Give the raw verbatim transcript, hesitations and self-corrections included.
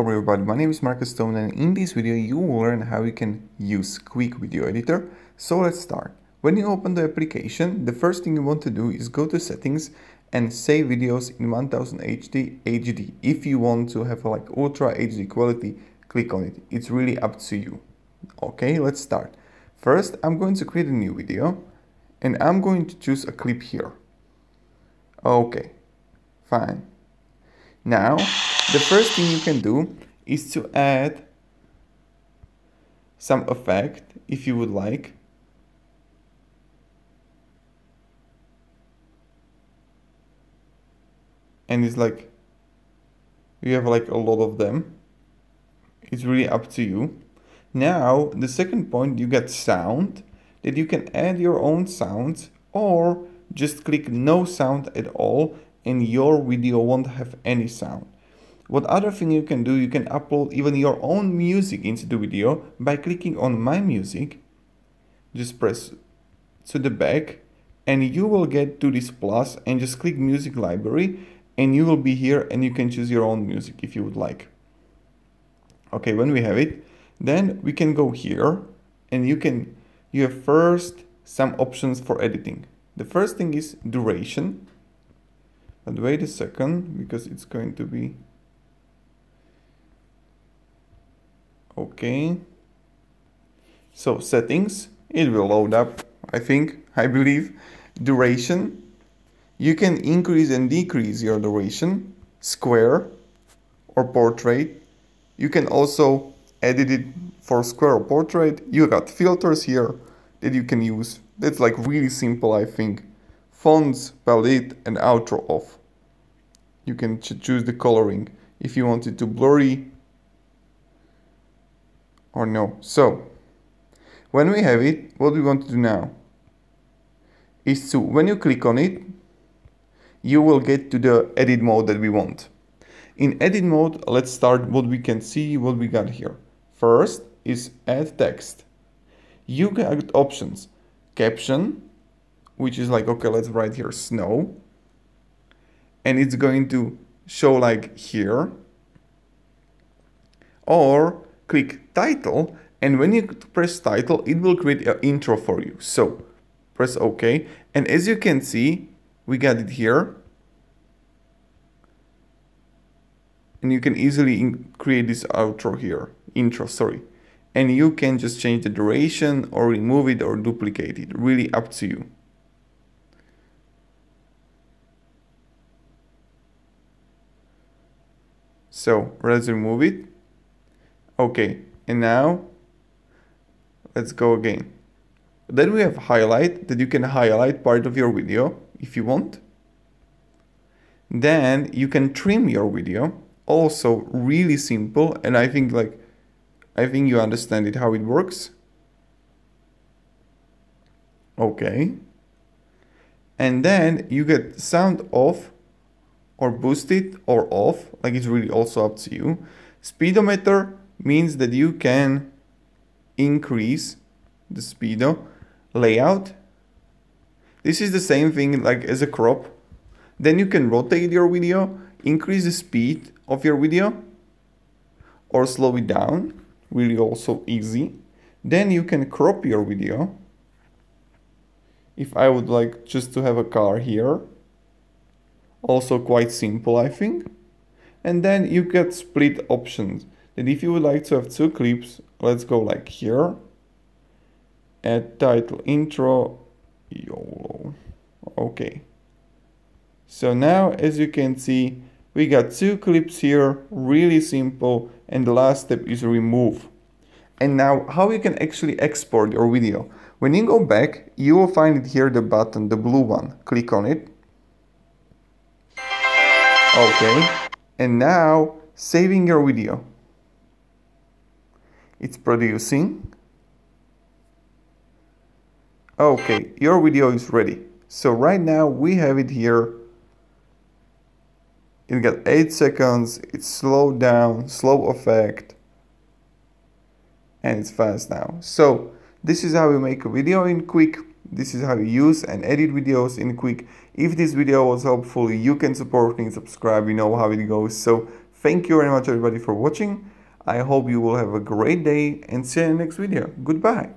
Hello everybody, my name is Marcus Stone, and in this video you will learn how you can use QUIK video editor. So let's start. When you open the application, the first thing you want to do is go to settings and save videos in ten eighty H D. If you want to have like ultra H D quality, click on it. It's really up to you. Okay, let's start. First, I'm going to create a new video and I'm going to choose a clip here. Okay, fine. Now, the first thing you can do is to add some effect if you would like. And it's like, you have like a lot of them. It's really up to you. Now, the second point, you get sound, that you can add your own sounds or just click no sound at all and your video won't have any sound. What other thing you can do, you can upload even your own music into the video by clicking on My Music. Just press to the back and you will get to this plus and just click Music Library and you will be here and you can choose your own music if you would like. Okay, when we have it, then we can go here and you can, you have first some options for editing. The first thing is duration. But wait a second, because it's going to be... Okay, so settings, it will load up, I think, I believe. Duration, you can increase and decrease your duration, square or portrait. You can also edit it for square or portrait. You got filters here that you can use. That's like really simple, I think. Fonts, palette and outro off. You can ch choose the coloring if you want it to blurry or no. So when we have it, what we want to do now is to, when you click on it, you will get to the edit mode that we want. In edit mode, let's start what we can see, what we got here. First is add text. You got options, caption, which is like, okay, let's write here snow. And it's going to show like here. Or click title, and when you press title, it will create an intro for you. So press OK, and as you can see, we got it here, and you can easily create this outro here, intro, sorry, and you can just change the duration or remove it or duplicate it. Really up to you. So let's remove it. Okay, and now let's go again. Then we have highlight, that you can highlight part of your video if you want. Then you can trim your video. Also really simple, and I think like I think you understand it how it works. Okay. And then you get sound off or boost it or off, like it's really also up to you. Speedometer means that you can increase the speedo. Layout, this is the same thing like as a crop. Then you can rotate your video, increase the speed of your video or slow it down, really also easy. Then you can crop your video. If I would like just to have a car here, also quite simple, I think. And then you get split options. And if you would like to have two clips, let's go like here, add title, intro, YOLO. Okay, so now as you can see, we got two clips here, really simple, and the last step is remove. And now how you can actually export your video. When you go back, you will find it here, the button, the blue one, click on it. Okay, and now saving your video. It's producing. Okay, your video is ready. So right now we have it here. It got eight seconds. It's slowed down, slow effect. And it's fast now. So this is how you make a video in QUIK. This is how you use and edit videos in QUIK. If this video was helpful, you can support me and subscribe. You know how it goes. So Thank you very much everybody for watching. I hope you will have a great day and see you in the next video. Goodbye.